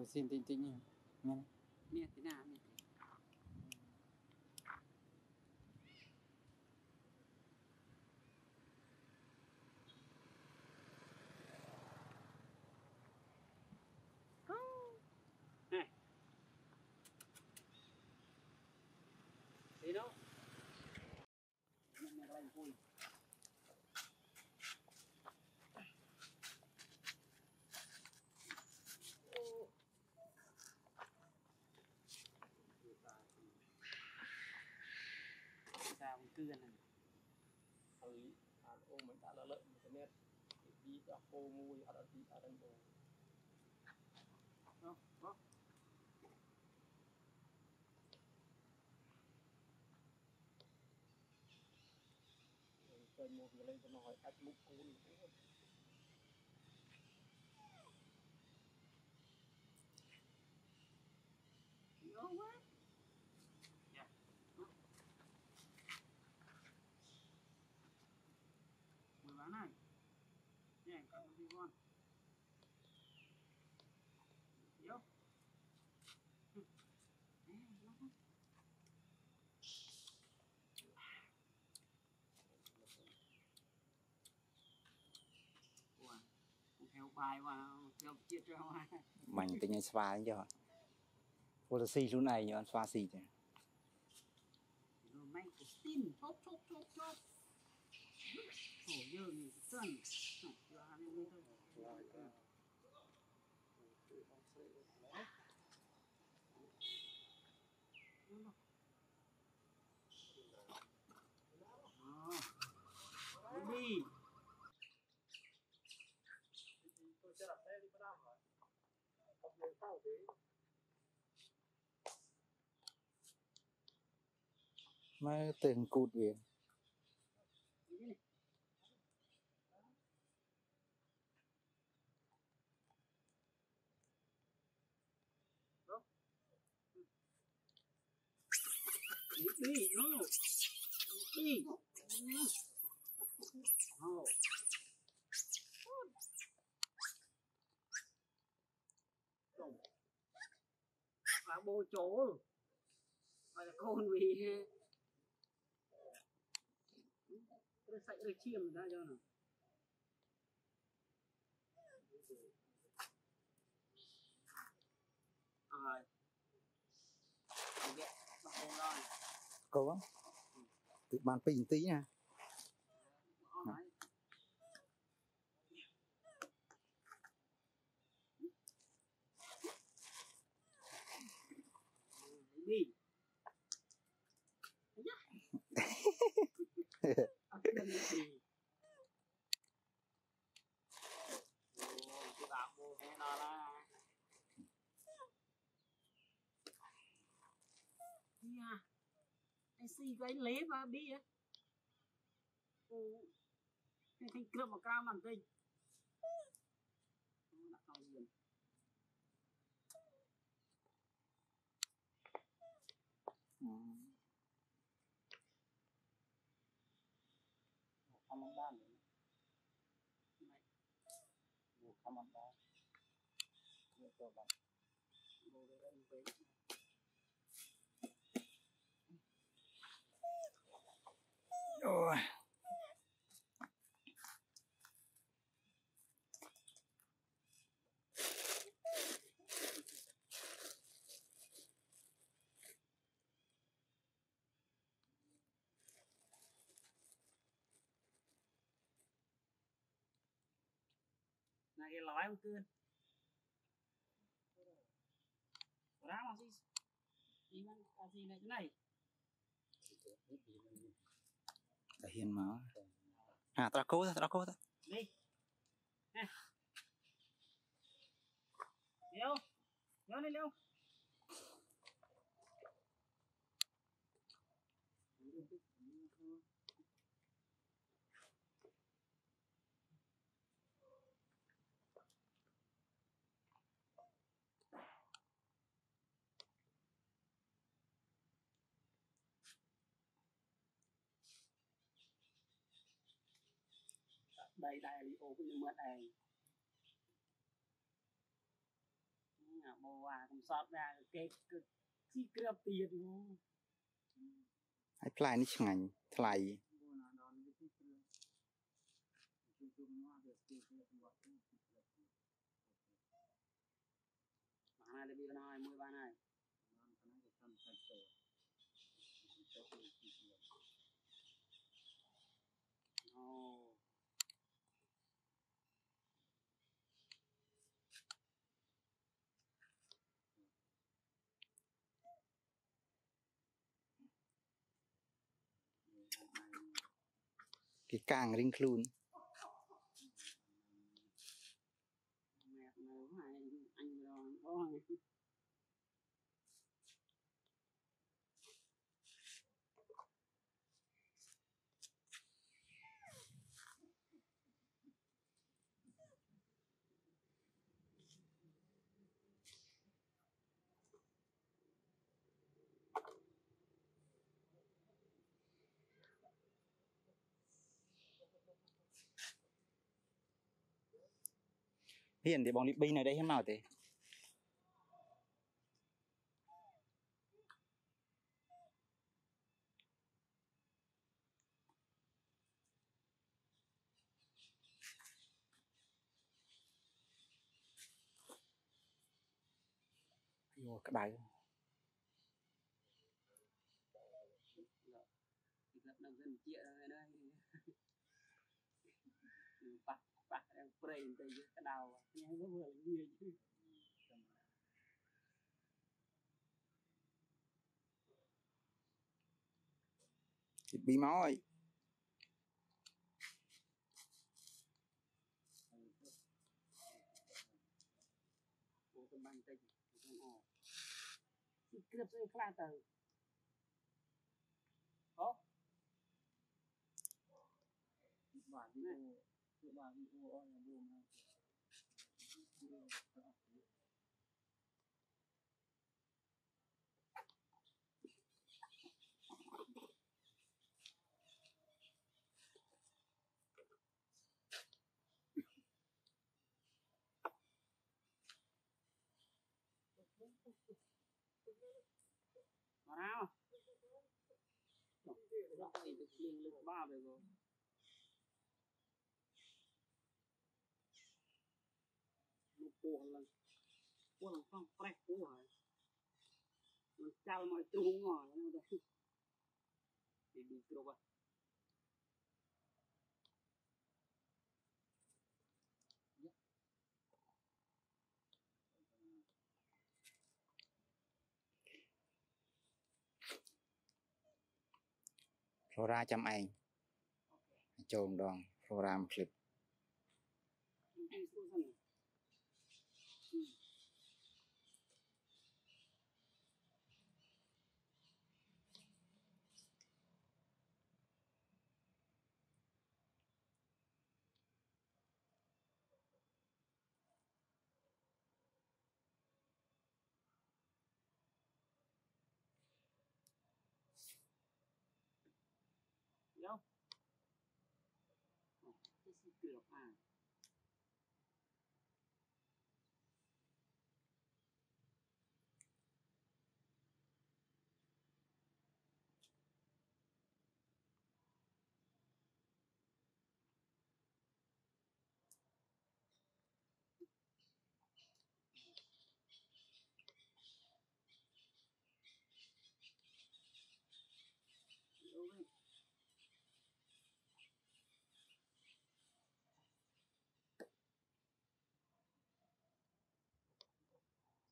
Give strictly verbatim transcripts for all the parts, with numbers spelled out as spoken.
rồi xin tĩnh tĩnh nha. Mẹ thế nào mẹ? Thế đâu? Mẹ lại vui. Sao cưa này? Ơi, ăn ôm mình đã lợn cái nét đi cho cô mui ở đi ở đây rồi. Không, không. Rồi một người lên cho nó hỏi cách múc cún. Ngon quá. Dạ. Mùi bán này. Dạ, cắt một tí con. Vô. Đấy, ngon quá. Mảnh tính anh xóa đấy cho cô là xì lúc này nhờ anh xóa xì chứ mày cứ tin chốt chốt chốt chốt hổ dơ người sân đi sẽ đặt xe đi bắt đam rồi, tập luyện sau thế. Mà từng cụt về. Đâu? Đi đâu? Đi. Đâu? Là bô chỗ và là con vì tôi sạch được chiêm ra cho nào à cố tự bàn bình tí nha đi. Anh xì cái lé và bi á. Cái thanh cướp mà cao màn tinh. Một trăm món ba nữa, một trăm món ba, một trăm ba, một trăm ba, rồi. Này cái lói không cơn ra mà gì gì mà gì này cái này là hiền mà à tao cố thôi tao cố thôi đi nè liêu liêu đi liêu đây đây đi ô cái mướn này ngào mô à cũng sọt ra cái chi kêu tiền luôn ai thay ní chừng anh thay mà này bị nào mười ba này oh cái càng ring clun hiện thì bọn đi pin ở đây thế nào thế vô cái bài dân bạc đang prey từ cái đầu nghe nó vừa nghe chứ thịt bị máu ấy bộ tâm băng tinh không thịt cướp sẽ khai từ có thịt bản này Hãy subscribe cho kênh Ghiền Mì Gõ Để không bỏ lỡ những video hấp dẫn Ủa lần, ủa lần phong press của rồi, lần trao mọi thứ rồi, để đi kêu vậy. Flora chăm anh, chồng đòn, Flora clip. Được à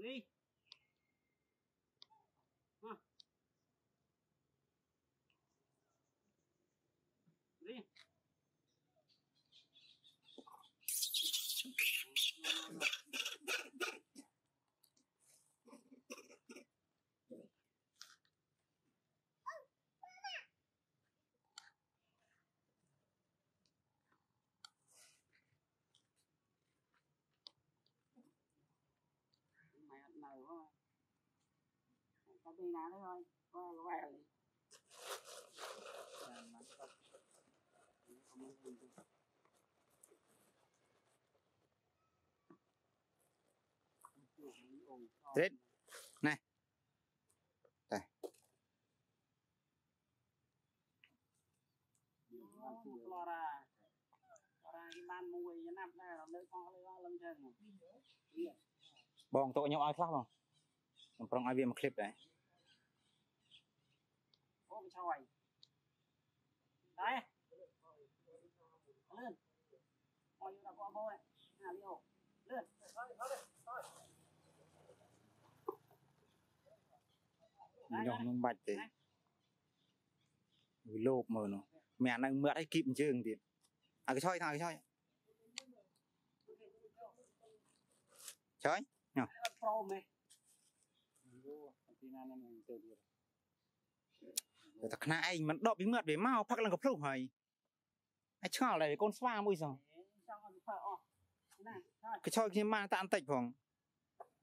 đi hả đi nở thôi, có đi nào đấy thôi, có có vài lần. Ôm Tết này. Đây. Bong tội nhau ai khác không? Còn trong ai biết một clip đấy. Đấy. Lên. Coi như là có bố ấy. À liều. Lên. Nhỏng nông bạch đấy. Vì lộp mờ nó. Mẹ đang mượt hay kịp chừng thì. À cái choi thằng cái choi. Choi. Nào. Thật là anh mà đọc bí mật về mau phát lần gặp lúc này. Anh chẳng là con xoa mùi rồi. Cái choi kia mà ta ăn tạch phòng.